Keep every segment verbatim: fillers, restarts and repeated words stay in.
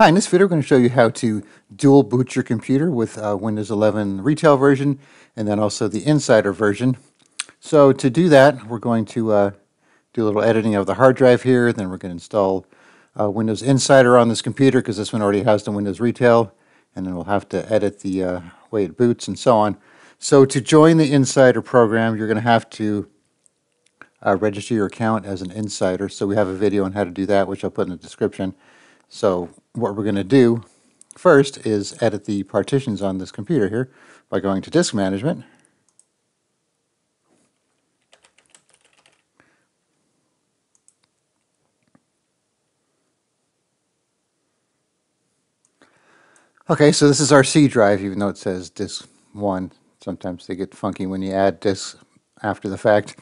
Hi, in this video we're going to show you how to dual boot your computer with uh, Windows eleven retail version and then also the Insider version. So to do that, we're going to uh, do a little editing of the hard drive here, then we're going to install uh, Windows Insider on this computer because this one already has the Windows Retail, and then we'll have to edit the uh, way it boots and so on. So to join the Insider program, you're going to have to uh, register your account as an Insider. So we have a video on how to do that, which I'll put in the description. So what we're going to do first is edit the partitions on this computer here by going to Disk Management. Okay, so this is our C drive, even though it says disk one. Sometimes they get funky when you add disks after the fact.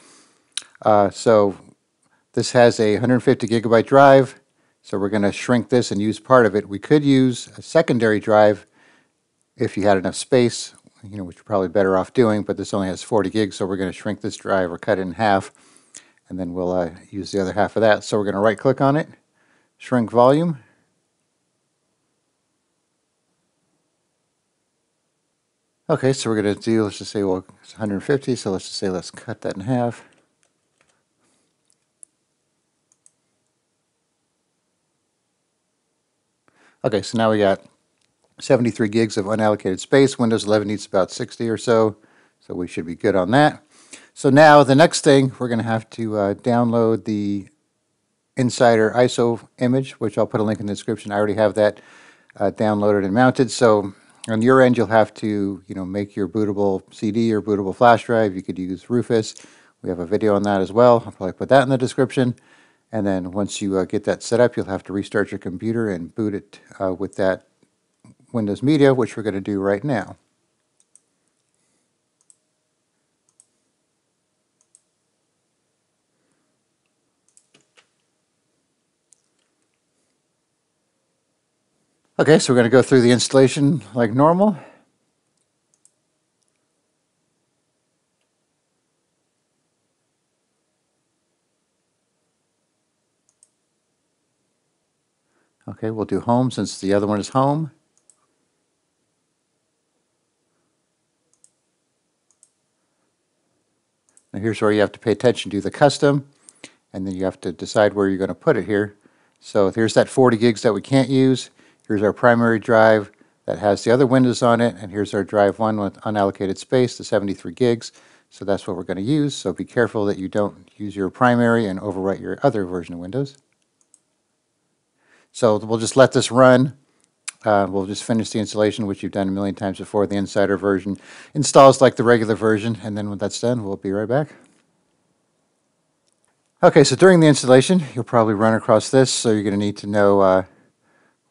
Uh, so this has a one hundred fifty gigabyte drive. So we're going to shrink this and use part of it. We could use a secondary drive if you had enough space, you know, which you're probably better off doing, but this only has forty gigs, so we're going to shrink this drive or cut it in half, and then we'll uh, use the other half of that. So we're going to right-click on it, shrink volume. Okay, so we're going to do, let's just say, well, it's one hundred fifty, so let's just say let's cut that in half. Okay, so now we got seventy-three gigs of unallocated space. Windows eleven needs about sixty or so, so we should be good on that. So now the next thing, we're going to have to uh, download the Insider I S O image, which I'll put a link in the description. I already have that uh, downloaded and mounted. So on your end, you'll have to, you know, make your bootable C D or bootable flash drive. You could use Rufus. We have a video on that as well. I'll probably put that in the description. And then once you uh, get that set up, you'll have to restart your computer and boot it uh, with that Windows Media, which we're going to do right now. Okay, so we're going to go through the installation like normal. Okay, we'll do home since the other one is home. Now here's where you have to pay attention to the custom, and then you have to decide where you're going to put it here. So here's that forty gigs that we can't use. Here's our primary drive that has the other Windows on it, and here's our drive one with unallocated space, the seventy-three gigs. So that's what we're going to use. So be careful that you don't use your primary and overwrite your other version of Windows. So we'll just let this run. Uh, we'll just finish the installation, which you've done a million times before. The Insider version installs like the regular version, and then when that's done, we'll be right back. Okay, so during the installation, you'll probably run across this, so you're going to need to know uh,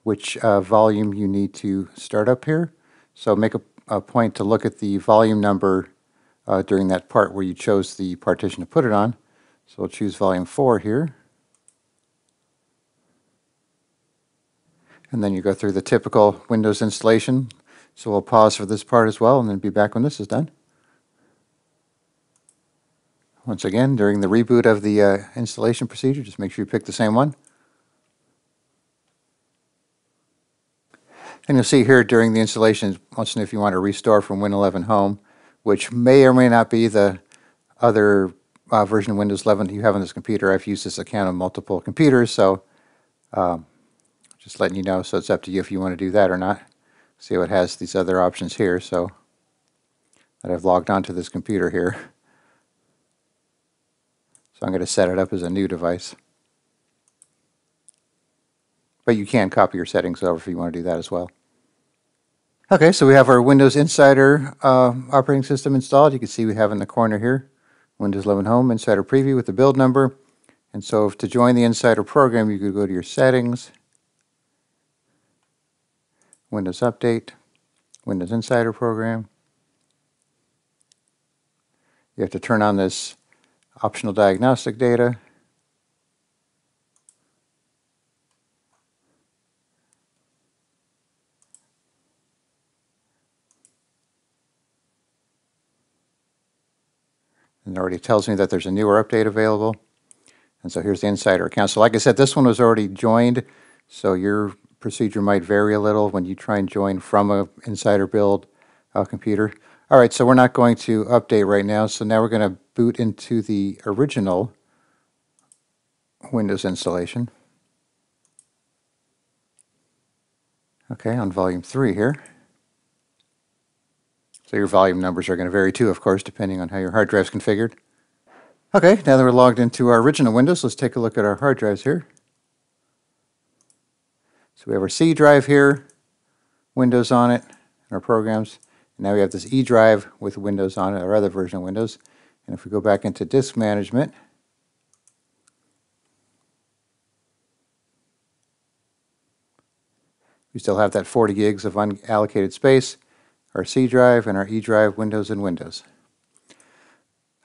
which uh, volume you need to start up here. So make a, a point to look at the volume number uh, during that part where you chose the partition to put it on. So we'll choose volume four here. And then you go through the typical Windows installation. So we'll pause for this part as well and then be back when this is done. Once again, during the reboot of the uh, installation procedure, just make sure you pick the same one. And you'll see here during the installation, once if you want to restore from Win eleven Home, which may or may not be the other uh, version of Windows eleven you have on this computer. I've used this account on multiple computers, so um, just letting you know, so it's up to you if you want to do that or not. See how it has these other options here, so that I've logged onto this computer here. So I'm going to set it up as a new device. But you can copy your settings over if you want to do that as well. Okay, so we have our Windows Insider uh, operating system installed. You can see we have in the corner here, Windows eleven Home, Insider Preview with the build number. And so if, to join the Insider program, you could go to your settings, Windows Update, Windows Insider Program. You have to turn on this optional diagnostic data. And it already tells me that there's a newer update available. And so here's the Insider account. So like I said, this one was already joined, so your procedure might vary a little when you try and join from a Insider build uh, computer. All right, so we're not going to update right now. So now we're going to boot into the original Windows installation. Okay, on volume three here. So your volume numbers are going to vary too, of course, depending on how your hard drive's configured. Okay, now that we're logged into our original Windows, let's take a look at our hard drives here. So we have our C drive here, Windows on it, and our programs. And now we have this E drive with Windows on it, our other version of Windows. And if we go back into Disk Management, we still have that forty gigs of unallocated space, our C drive and our E drive, Windows and Windows.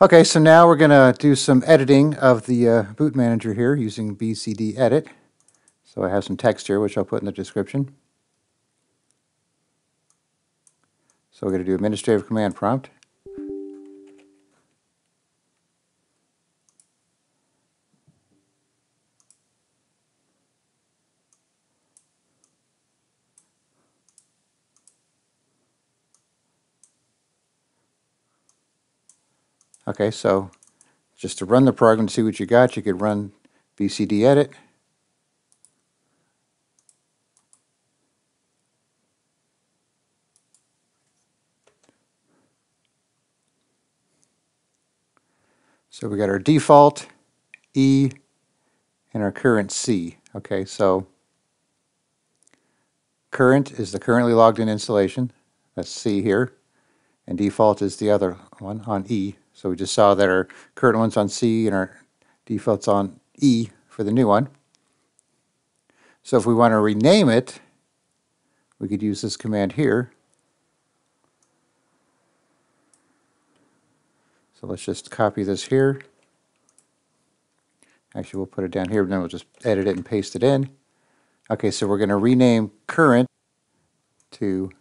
Okay, so now we're going to do some editing of the uh, boot manager here using B C D Edit. So I have some text here, which I'll put in the description. So we're going to do administrative command prompt. Okay, so just to run the program to see what you got, you could run B C D Edit. So we got our default E and our current C. Okay, so current is the currently logged in installation, that's C here, and default is the other one on E. So we just saw that our current one's on C and our default's on E for the new one. So if we want to rename it, we could use this command here. So let's just copy this here. Actually, we'll put it down here, and then we'll just edit it and paste it in. Okay, so we're going to rename current to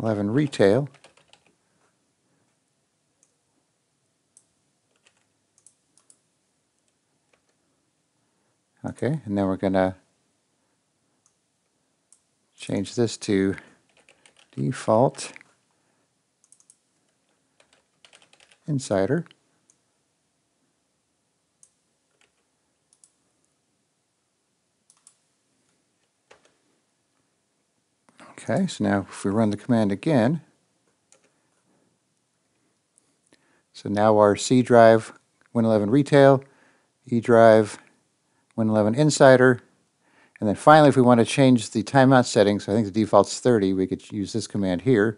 eleven Retail. Okay, and then we're going to change this to default Insider. Okay, so now if we run the command again, so now our C drive, Win eleven Retail, E drive, Win eleven Insider, and then finally if we want to change the timeout settings, I think the default's thirty, we could use this command here.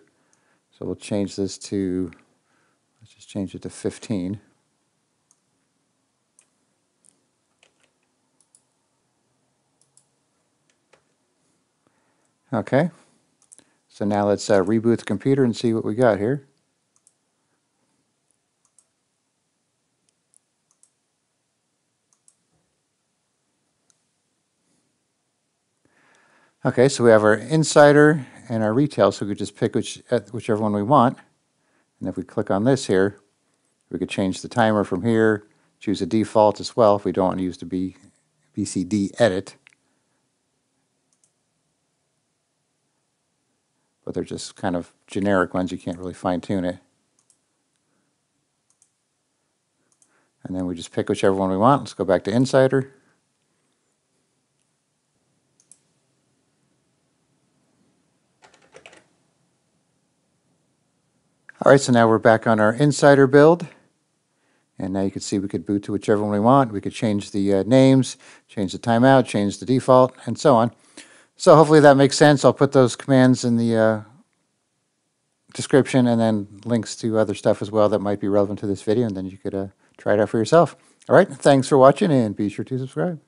So we'll change this to, let's just change it to fifteen. Okay, so now let's uh, reboot the computer and see what we got here. Okay, so we have our Insider and our Retail, so we could just pick which, whichever one we want. And if we click on this here, we could change the timer from here, choose a default as well if we don't want to use the B, B C D Edit. But they're just kind of generic ones, you can't really fine-tune it. And then we just pick whichever one we want. Let's go back to Insider. All right, so now we're back on our Insider build, and now you can see we could boot to whichever one we want. We could change the uh, names, change the timeout, change the default, and so on. So hopefully that makes sense. I'll put those commands in the uh, description and then links to other stuff as well that might be relevant to this video, and then you could uh, try it out for yourself. All right, thanks for watching, and be sure to subscribe.